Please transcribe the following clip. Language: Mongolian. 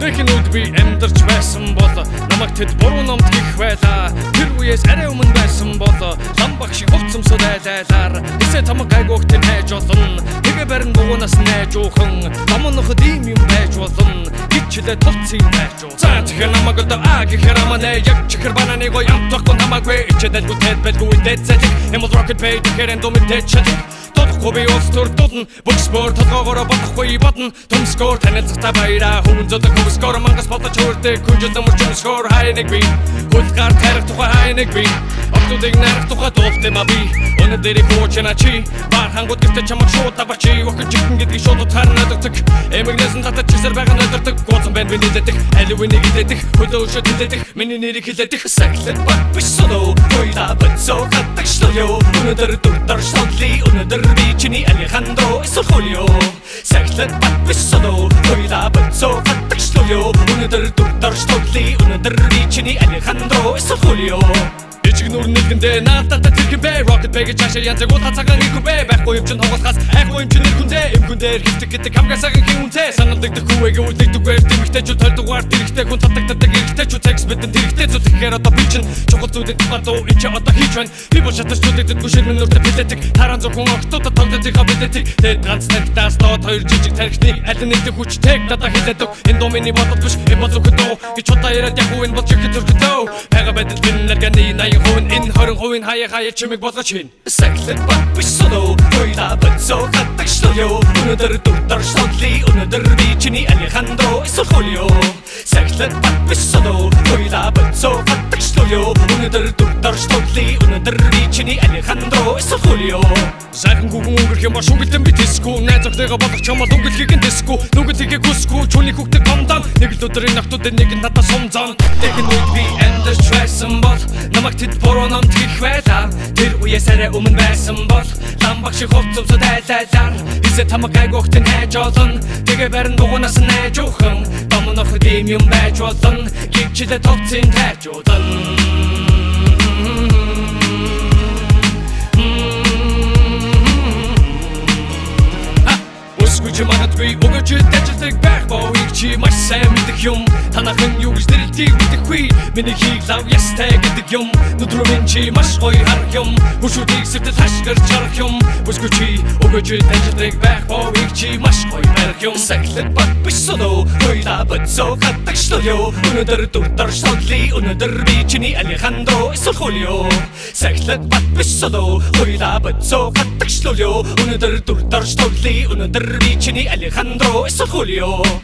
Дөхнүүд би амьдарч байсан бол намайг тэд буруу номд гих байлаа. Тэр үеэс арай өмнө байсан бол лам багш шиг хувцсамсууд айлаар. Нисээ тамаг гайгуух тэр найж олон. Нэгэ барин бугунаас найж уухан. Тамноход ийм юм байж болно. Гитчлээ толцсон байж уу. За тэгэхээр намайг одоо аа гэхээр манай яг чихэр бананы гой амтдахгүй намайгүй ичээд гүтээд байлгүй дэцэл. Эм бол rocket pay гэхэрэн дом дэцэл. Хобби остор тутн боксбор толгоогоор бодохгүй бодно төмскөр танилцахтаа баяраа хүн зөв төмскөр мангас бодож хөөртэй күнжид өмөрч өмсгөр хайнэг би хулгаар тарих тухай хайнэг би оптудыг нарах тухай дуултай ма би өнө дэри буучна чи бар хангууд гэртэ чамаг шууд даварчи өхөн чихэн гэдгийг шууд утгаар наддаг эмэгнэсэн татаж чисэр байгаа наддаг гуцсан байна билээдэг аливэнийг илээдэг хөдөөшө тэлээдэг миний нэрийг хилээдэг сахилт бат биш соло хойда бацоо хатдаг шлё өнө дэр дуртар шотли өнө дэр Чиний Alejandro эсвэл Julio Сахилт бат биш соло Хойда бацоо хатдаг шлё өнөдөр дуртар шотли өнөдөр чиний Alejandro эсвэл Julio Ичг нүр нэгэндээ наатата тэрхэн бэ Rocket Pay-г чашаа янзаг уул хацаагаар хийхэн бэ Байхгүй юм чин хоголхаас айхгүй юм чин нэрхүндээ Эмгүндээ эрхэлдэг гэдэг хамгаасаагийн хин үнтэй Саналдэгдэх хүүэгэ үлдэгдэг байв Дэмэгтэй чүд толдугаар дэрэгтэй хүн татагддаг эрэгтэй чүд Секс бидэнд дэрэгтэй зүд тэгэхээр одоо би чин Чухал зүйдээ тухардуу энэ чи одоо хийж байна Би бол шатарч зүдэгдэдгүй ширмэн нүртэй билээдэг Таран зурхун огтуудад тогдодынхаа билээдэг Тэд ганц тарихтаас доод хоёр жижиг тарихтыг Алин нэгдэх хүчтэйг надаа хилээдэг Энэ дуу миний бодол биш энэ бол зөвхөдөө Гэж удаа яриад яхуу энэ бол чихээ зүрхөдөө Хайгаа байдал биннарганы най In her ruin, higher, higher, chimmick was a chin. Second, but we solo, we love it so that the studio, another daughter, shortly, another Vicini, Alejandro, is a Julio. Second, but we solo, we love it so that the studio, another daughter, shortly, another Vicini, Alejandro, is a Julio. Second, Google, you must be the disco, net of the robot of Chama, look at you in disco, look at you go school, Tony cook the calm down, nigga to the ring after the nigga, not a song down. They can wait me and the stress and but. Намайг тэд буруу номд гих байлаа. Тэр үеэс арай өмнө байсан бол лам багш шиг хувцсамсууд айлаар. Нисээ тамаг гайгуух тэр найж олон. Нэгэ барин бугунаас найж уухан. Домноход ийм юм байж болно. Гитчлээ толцсон байж болно. Үсгүйч магадгүй өгөөч дэжилдэг байх боо Ийг чи маш сайн мэдэх юм Танахын юу гэж дэрэлтийг мэдэхгүй Миний хийг лав ястай гэдэг юм Нүдрүү минь чи маш гоё харах юм Хүшүүдийг сэртэл хашгирч харах юм Үсгүйч өгөөч дэжилдэг байх боо Ийг чи маш гоё барих юм Сахилт бат биш соло Хойда бацоо хатдаг шлё Өнөдөр дуртар шотли Өнөдөр би чиний Alejandro эсвэл Julio Сахилт бат биш соло Хойда бацоо хатдаг шлё Өнөдөр дуртар шотли Өнөдөр Vicini, Alejandro, es el Julio.